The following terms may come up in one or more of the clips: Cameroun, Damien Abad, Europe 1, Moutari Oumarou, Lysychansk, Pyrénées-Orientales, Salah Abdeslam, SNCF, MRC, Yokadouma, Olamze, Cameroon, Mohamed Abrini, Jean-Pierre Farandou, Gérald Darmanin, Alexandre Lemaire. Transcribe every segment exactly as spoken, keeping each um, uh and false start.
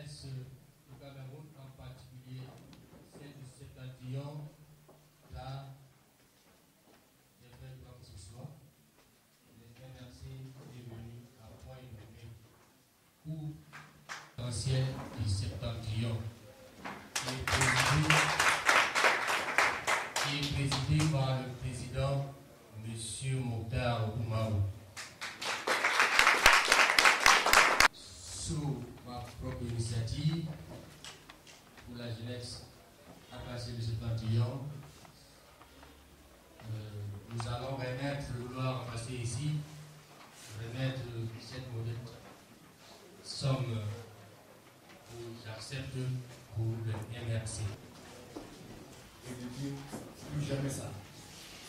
jeunesse du Cameroun, en particulier celle du septentrion, là, j'aimerais prendre ce soir. Les M R C est venu à point nommé pour l'ancien du septentrion, qui est présidé par le président Monsieur Moutari Oumarou. Sous ma propre initiative pour la jeunesse à partir de ce pantillon, euh, nous allons remettre le vouloir passer ici, remettre cette modeste somme que j'accepte pour le M R C. Et de dire plus jamais ça.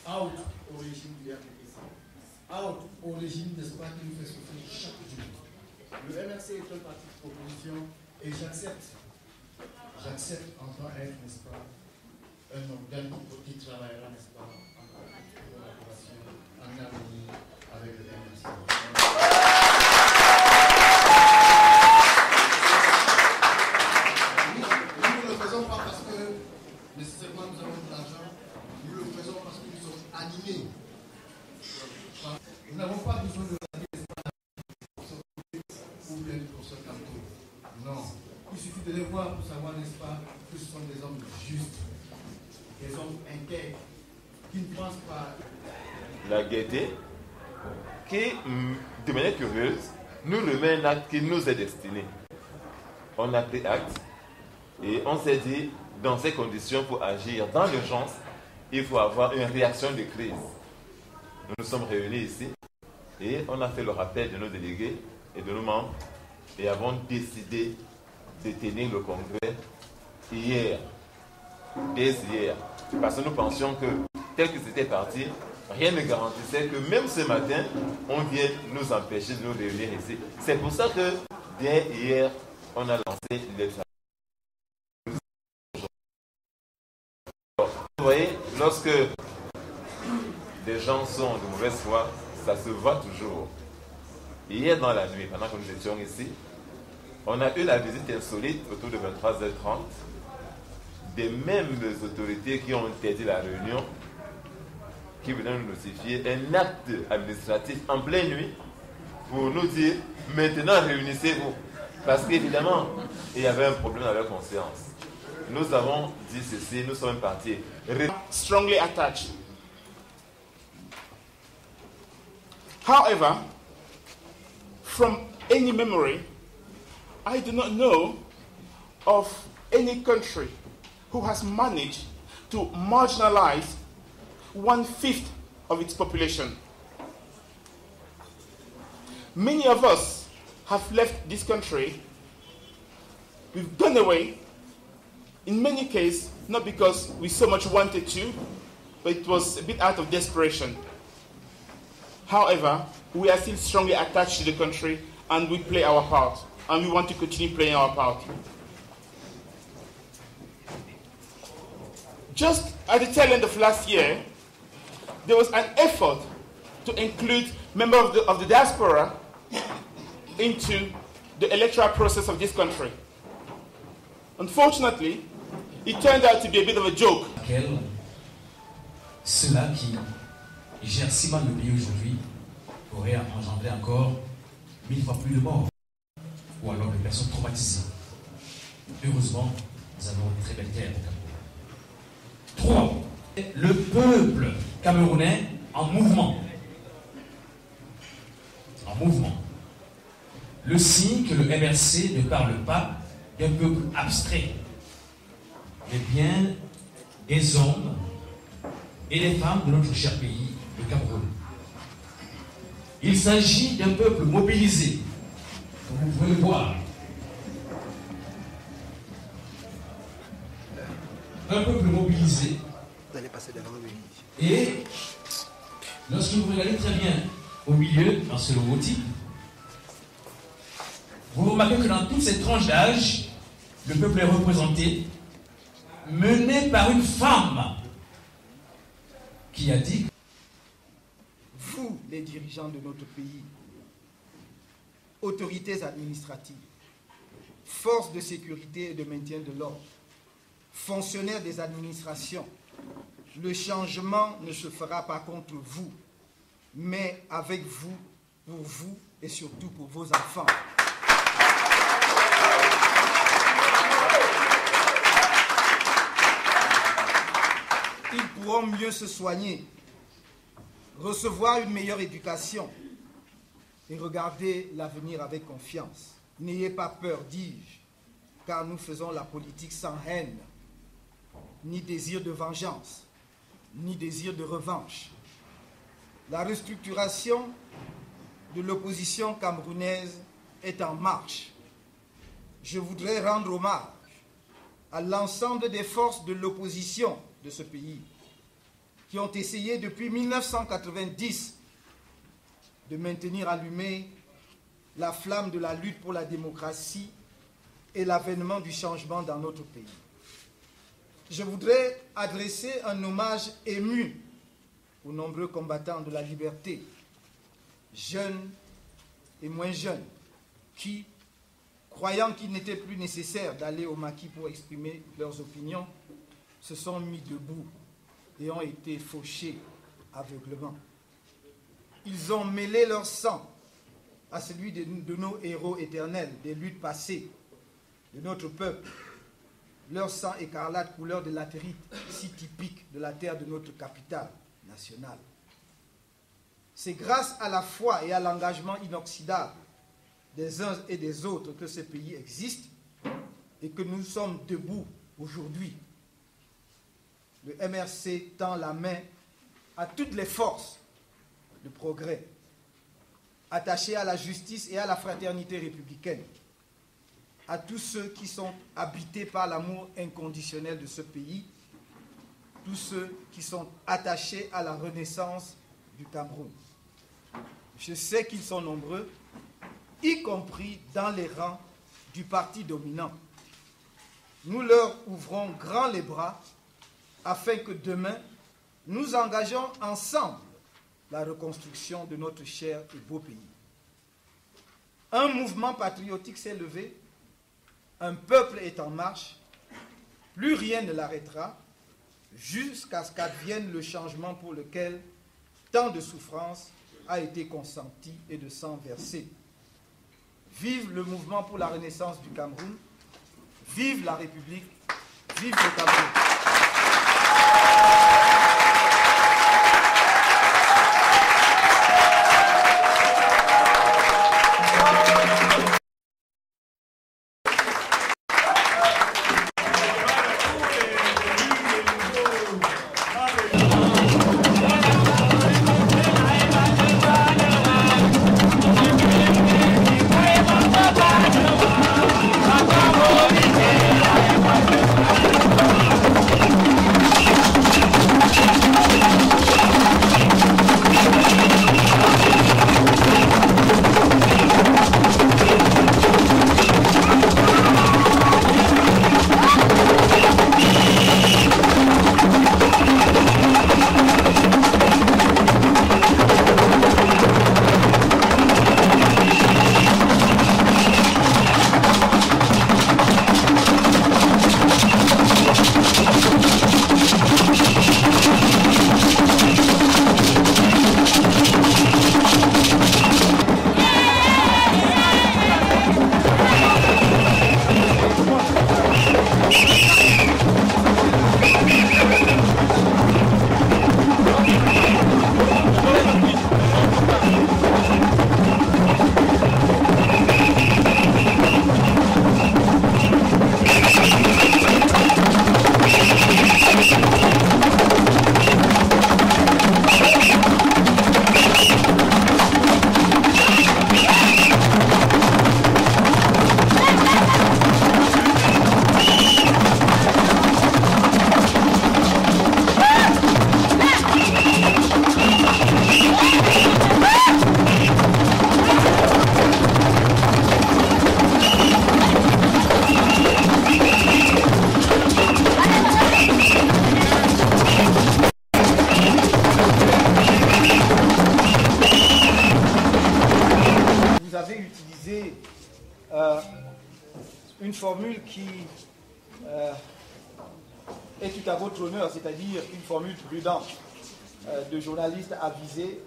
Out au régime de l'A P C. Out au régime, n'est-ce pas, qui nous fait souffrir chaque jour. Le M R C est un parti de proposition et j'accepte, j'accepte en tant qu'être, n'est-ce pas, un organe qui travaillera, n'est-ce pas, en collaboration, en harmonie avec le M R C. Nous ne le faisons pas parce que nécessairement nous avons de l'argent, nous le faisons parce que nous sommes animés. Nous n'avons pas besoin de. De les voir pour savoir, n'est-ce pas, que ce sont des hommes justes, des hommes intègres, qui ne pensent pas. La gaieté, qui, de manière curieuse, nous remet un acte qui nous est destiné. On a pris acte et on s'est dit, dans ces conditions, pour agir dans l'urgence, il faut avoir une réaction de crise. Nous nous sommes réunis ici et on a fait le rappel de nos délégués et de nos membres et avons décidé de tenir le congrès hier, dès hier, parce que nous pensions que, tel que c'était parti, rien ne garantissait que même ce matin, on vienne nous empêcher de nous réunir ici. C'est pour ça que, dès hier, on a lancé les travaux. Vous voyez, lorsque des gens sont de mauvaise foi, ça se voit toujours. Hier dans la nuit, pendant que nous étions ici, on a eu la visite insolite autour de vingt-trois heures trente des mêmes autorités qui ont interdit la réunion, qui venaient nous notifier un acte administratif en pleine nuit pour nous dire « Maintenant, réunissez-vous ». Parce qu'évidemment, il y avait un problème dans leur conscience. Nous avons dit ceci, nous sommes partis. Strongly attached. However, from any memory, I do not know of any country who has managed to marginalize one-fifth of its population. Many of us have left this country. We've gone away, in many cases, not because we so much wanted to, but it was a bit out of desperation. However, we are still strongly attached to the country and we play our part. And we want to continue playing our part. Just at the tail end of last year, there was an effort to include members of the, of the diaspora into the electoral process of this country. Unfortunately, it turned out to be a bit of a joke. Cela qui gère si mal le pays aujourd'hui aurait engendré encore mille fois plus de morts. Ou alors des personnes traumatisées. Heureusement, nous avons une très belle terre au Cameroun. Trois, le peuple camerounais en mouvement. En mouvement. Le signe que le M R C ne parle pas d'un peuple abstrait, mais bien des hommes et des femmes de notre cher pays, le Cameroun. Il s'agit d'un peuple mobilisé. Vous pouvez le voir. Un peuple mobilisé. Et lorsque vous regardez très bien au milieu, dans ce logotype, vous remarquez que dans toutes ces tranches d'âge, le peuple est représenté, mené par une femme qui a dit « Vous, les dirigeants de notre pays, autorités administratives, forces de sécurité et de maintien de l'ordre, fonctionnaires des administrations, le changement ne se fera pas contre vous, mais avec vous, pour vous et surtout pour vos enfants. Ils pourront mieux se soigner, recevoir une meilleure éducation et regarder l'avenir avec confiance. N'ayez pas peur, dis-je, car nous faisons la politique sans haine, ni désir de vengeance, ni désir de revanche. La restructuration de l'opposition camerounaise est en marche. Je voudrais rendre hommage à l'ensemble des forces de l'opposition de ce pays qui ont essayé depuis mille neuf cent quatre-vingt-dix de maintenir allumée la flamme de la lutte pour la démocratie et l'avènement du changement dans notre pays. Je voudrais adresser un hommage ému aux nombreux combattants de la liberté, jeunes et moins jeunes, qui, croyant qu'il n'était plus nécessaire d'aller au maquis pour exprimer leurs opinions, se sont mis debout et ont été fauchés aveuglement. Ils ont mêlé leur sang à celui de, de nos héros éternels, des luttes passées, de notre peuple. Leur sang écarlate, couleur de latérite, si typique de la terre de notre capitale nationale. C'est grâce à la foi et à l'engagement inoxydable des uns et des autres que ce pays existe et que nous sommes debout aujourd'hui. Le M R C tend la main à toutes les forces de progrès, attachées à la justice et à la fraternité républicaine, à tous ceux qui sont habités par l'amour inconditionnel de ce pays, tous ceux qui sont attachés à la renaissance du Cameroun. Je sais qu'ils sont nombreux, y compris dans les rangs du parti dominant. Nous leur ouvrons grand les bras afin que demain, nous engagions ensemble la reconstruction de notre cher et beau pays. Un mouvement patriotique s'est levé, un peuple est en marche, plus rien ne l'arrêtera, jusqu'à ce qu'advienne le changement pour lequel tant de souffrance a été consentie et de sang versé. Vive le mouvement pour la renaissance du Cameroun, vive la République, vive le Cameroun. formule qui euh, est tout à votre honneur, c'est-à-dire une formule prudente euh, de journalistes avisés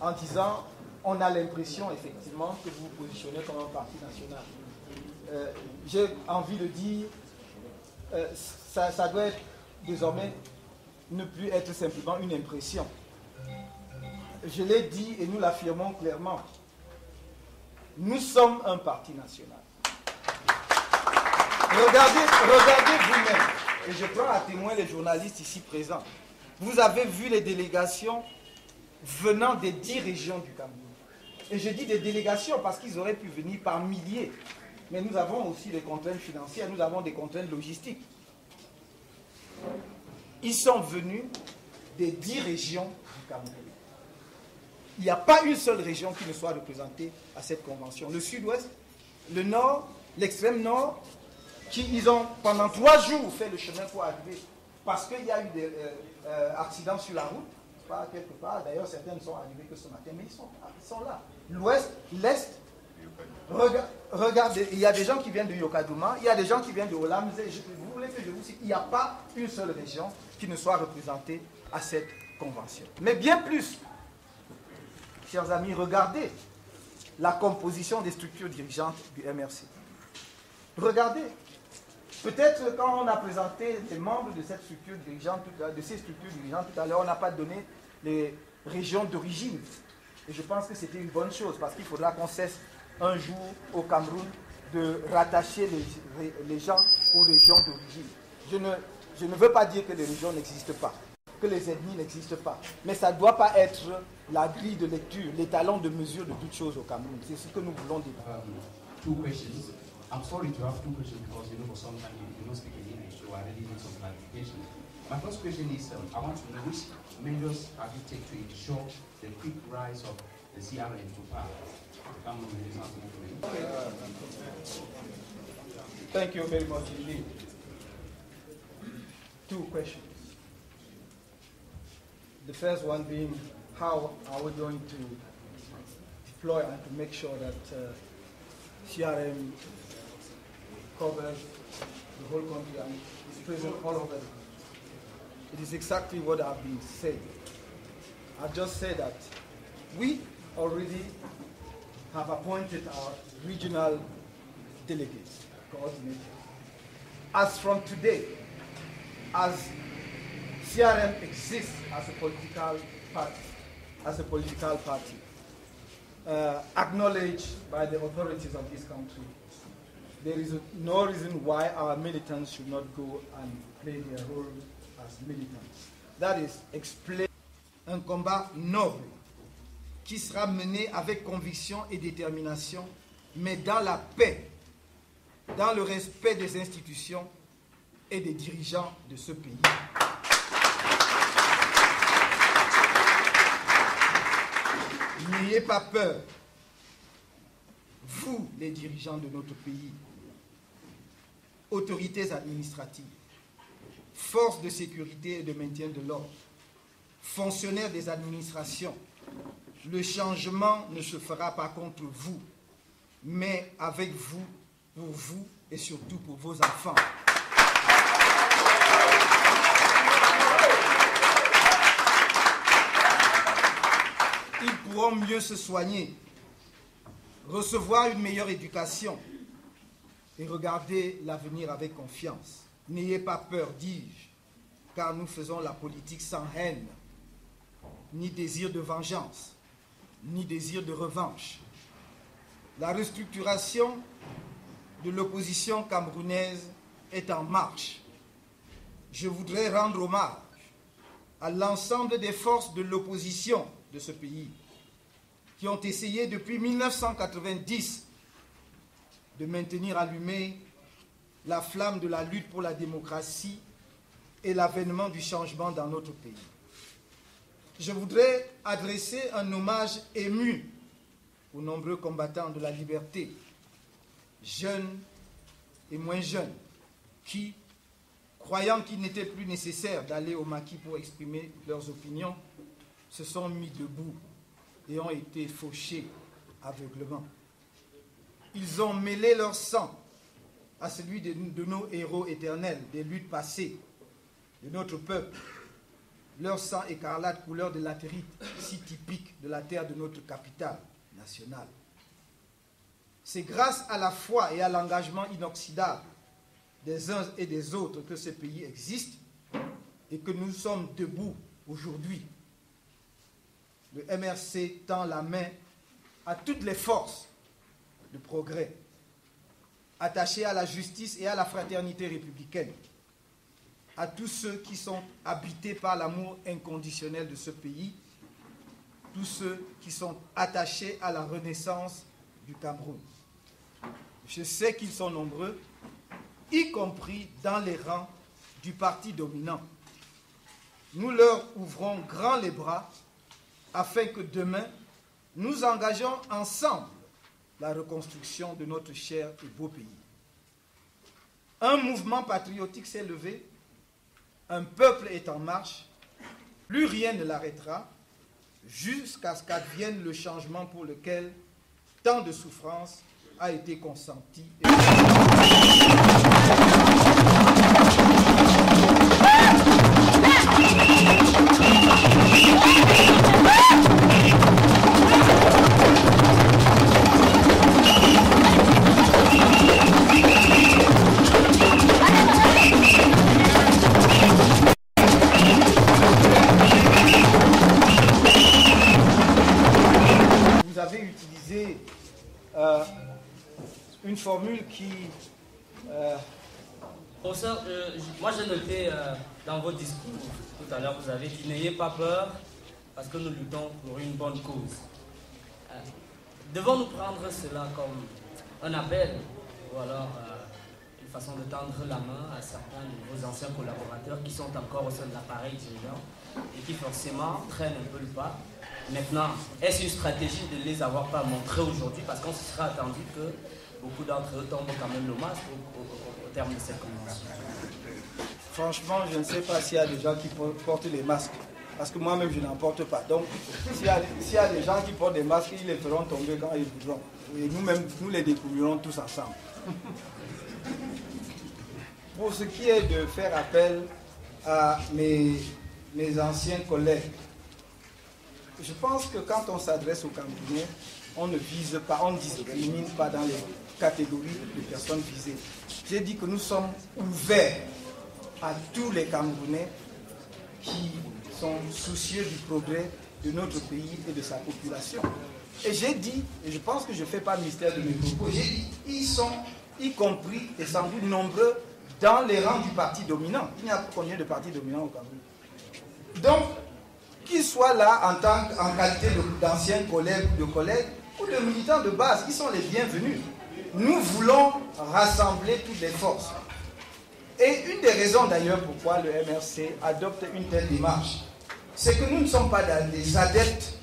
en disant on a l'impression effectivement que vous vous positionnez comme un parti national. Euh, J'ai envie de dire euh, ça, ça doit être désormais ne plus être simplement une impression. Je l'ai dit et nous l'affirmons clairement. Nous sommes un parti national. Regardez, regardez vous-même. Et je prends à témoin les journalistes ici présents. Vous avez vu les délégations venant des dix régions du Cameroun. Et je dis des délégations parce qu'ils auraient pu venir par milliers. Mais nous avons aussi des contraintes financières, nous avons des contraintes logistiques. Ils sont venus des dix régions du Cameroun. Il n'y a pas une seule région qui ne soit représentée à cette convention. Le sud-ouest, le nord, l'extrême nord, qui ils ont pendant trois jours fait le chemin pour arriver parce qu'il y a eu des euh, euh, accidents sur la route, pas quelque part. D'ailleurs, certains ne sont arrivés que ce matin, mais ils sont, ils sont là. L'ouest, l'est, rega regardez, il y a des gens qui viennent de Yokadouma, il y a des gens qui viennent de Olamze. Vous voulez que je vous cite, il n'y a pas une seule région qui ne soit représentée à cette convention. Mais bien plus. Chers amis, regardez la composition des structures dirigeantes du M R C. Regardez. Peut-être quand on a présenté les membres de, cette structure dirigeante, de ces structures dirigeantes tout à l'heure, on n'a pas donné les régions d'origine. Et je pense que c'était une bonne chose parce qu'il faudra qu'on cesse un jour au Cameroun de rattacher les, les gens aux régions d'origine. Je ne, je ne veux pas dire que les régions n'existent pas, que les ethnies n'existent pas. Mais ça ne doit pas être la grille de lecture, l'étalon de mesure de toute chose au Cameroun. C'est ce que nous voulons dire. Two questions. I'm sorry to have two questions because you know sometimes you don't speak in English, so I really need some clarification. My first question is, um, I want to know which measures have you taken to ensure the quick rise of the C R N to power? Cameroon Renaissance Movement. Thank you very much indeed. Two questions. The first one being, how are we going to deploy and to make sure that uh, C R M covers the whole country and is present all over? It is exactly what I've been saying. I've just said that we already have appointed our regional delegates, coordinators. As from today, as C R M exists as a political party, as a political party, uh, acknowledged by the authorities of this country. There is no reason why our militants should not go and play their role as militants. That is, explain un combat noble qui sera mené avec conviction et détermination, mais dans la paix, dans le respect des institutions et des dirigeants de ce pays. N'ayez pas peur, vous, les dirigeants de notre pays, autorités administratives, forces de sécurité et de maintien de l'ordre, fonctionnaires des administrations, le changement ne se fera pas contre vous, mais avec vous, pour vous et surtout pour vos enfants. Ils pourront mieux se soigner, recevoir une meilleure éducation et regarder l'avenir avec confiance. N'ayez pas peur, dis-je, car nous faisons la politique sans haine, ni désir de vengeance, ni désir de revanche. La restructuration de l'opposition camerounaise est en marche. Je voudrais rendre hommage à l'ensemble des forces de l'opposition de ce pays, qui ont essayé depuis mille neuf cent quatre-vingt-dix de maintenir allumée la flamme de la lutte pour la démocratie et l'avènement du changement dans notre pays. Je voudrais adresser un hommage ému aux nombreux combattants de la liberté, jeunes et moins jeunes, qui, croyant qu'il n'était plus nécessaire d'aller au maquis pour exprimer leurs opinions, se sont mis debout et ont été fauchés aveuglement. Ils ont mêlé leur sang à celui de, de nos héros éternels, des luttes passées, de notre peuple, leur sang écarlate couleur de latérite, si typique de la terre de notre capitale nationale. C'est grâce à la foi et à l'engagement inoxydable des uns et des autres que ce pays existe et que nous sommes debout aujourd'hui. Le M R C tend la main à toutes les forces de progrès, attachées à la justice et à la fraternité républicaine, à tous ceux qui sont habités par l'amour inconditionnel de ce pays, tous ceux qui sont attachés à la renaissance du Cameroun. Je sais qu'ils sont nombreux, y compris dans les rangs du parti dominant. Nous leur ouvrons grand les bras afin que demain, nous engageons ensemble la reconstruction de notre cher et beau pays. Un mouvement patriotique s'est levé, un peuple est en marche, plus rien ne l'arrêtera jusqu'à ce qu'advienne le changement pour lequel tant de souffrance a été consentie. Vous avez utilisé euh, une formule qui... Euh, Professeur, euh, moi j'ai noté euh, dans votre discours tout à l'heure, vous avez dit n'ayez pas peur parce que nous luttons pour une bonne cause. Euh, Devons-nous prendre cela comme un appel ou alors euh, une façon de tendre la main à certains de vos anciens collaborateurs qui sont encore au sein de l'appareil dirigeant et qui forcément traînent un peu le pas? Maintenant, est-ce une stratégie de ne les avoir pas montrés aujourd'hui parce qu'on se sera attendu que beaucoup d'entre eux tombent quand même le masque au, au, au terme de cette convention? Franchement, je ne sais pas s'il y a des gens qui portent les masques. Parce que moi-même, je n'en porte pas. Donc, s'il y, y a des gens qui portent des masques, ils les feront tomber quand ils voudront. Et nous-mêmes, nous les découvrirons tous ensemble. Pour ce qui est de faire appel à mes, mes anciens collègues, je pense que quand on s'adresse aux Camerounais, on ne vise pas, on ne discrimine pas dans les catégories de personnes visées. J'ai dit que nous sommes ouverts à tous les Camerounais qui sont soucieux du progrès de notre pays et de sa population. Et j'ai dit, et je pense que je ne fais pas mystère de mes propos, j'ai dit, ils sont y compris et sans doute nombreux dans les rangs du parti dominant. Il n'y a combien de partis dominants au Cameroun? Donc, qu'ils soient là en, tant, en qualité d'anciens collègues ou de collègues, ou de militants de base, ils sont les bienvenus. Nous voulons rassembler toutes les forces. Et une des raisons d'ailleurs pourquoi le M R C adopte une telle démarche, c'est que nous ne sommes pas des adeptes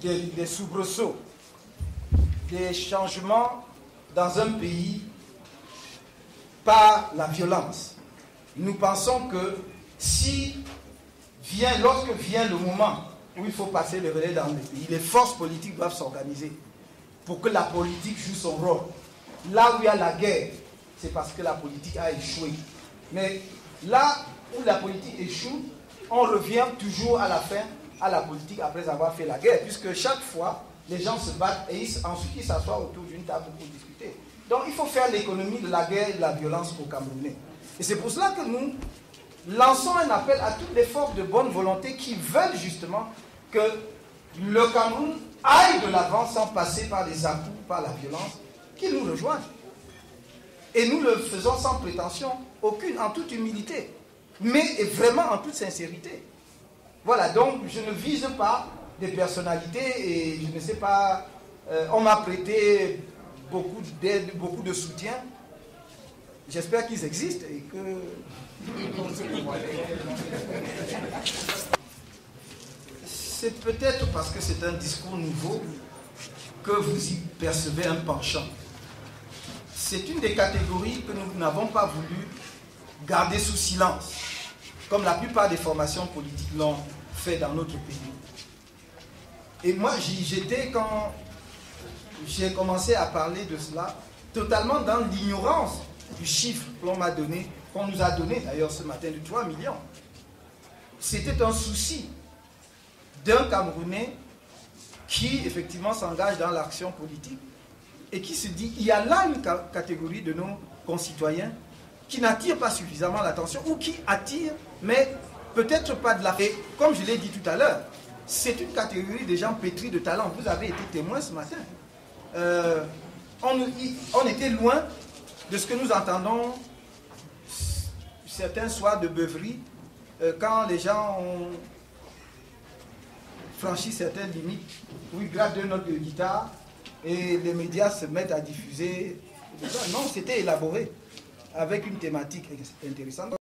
des, des soubresauts, des changements dans un pays par la violence. Nous pensons que si vient, lorsque vient le moment où il faut passer le relais dans le pays, les forces politiques doivent s'organiser pour que la politique joue son rôle. Là où il y a la guerre, c'est parce que la politique a échoué. Mais là où la politique échoue, on revient toujours à la fin, à la politique après avoir fait la guerre, puisque chaque fois, les gens se battent et ils, ensuite ils s'assoient autour d'une table pour discuter. Donc il faut faire l'économie de la guerre et de la violence au Camerounais. Et c'est pour cela que nous lançons un appel à toutes les forces de bonne volonté qui veulent justement que le Cameroun aille de l'avant sans passer par les à-coups, par la violence, qu'ils nous rejoignent. Et nous le faisons sans prétention aucune, en toute humilité, mais vraiment en toute sincérité. Voilà, donc je ne vise pas des personnalités et je ne sais pas, euh, on m'a prêté beaucoup d'aide, beaucoup de soutien. J'espère qu'ils existent et que... C'est peut-être parce que c'est un discours nouveau que vous y percevez un penchant. C'est une des catégories que nous n'avons pas voulu garder sous silence, comme la plupart des formations politiques l'ont fait dans notre pays. Et moi, j'étais, quand j'ai commencé à parler de cela, totalement dans l'ignorance du chiffre qu'on m'a donné, qu'on nous a donné d'ailleurs ce matin, de trois millions. C'était un souci d'un Camerounais qui effectivement s'engage dans l'action politique et qui se dit il y a là une catégorie de nos concitoyens qui n'attirent pas suffisamment l'attention ou qui attirent, mais peut-être pas de la... Et comme je l'ai dit tout à l'heure, c'est une catégorie des gens pétris de talent. Vous avez été témoin ce matin. Euh, on, on était loin de ce que nous entendons certains soirs de beuverie euh, quand les gens ont franchi certaines limites où ils grattent deux notes de guitare et les médias se mettent à diffuser. Non, c'était élaboré avec une thématique intéressante.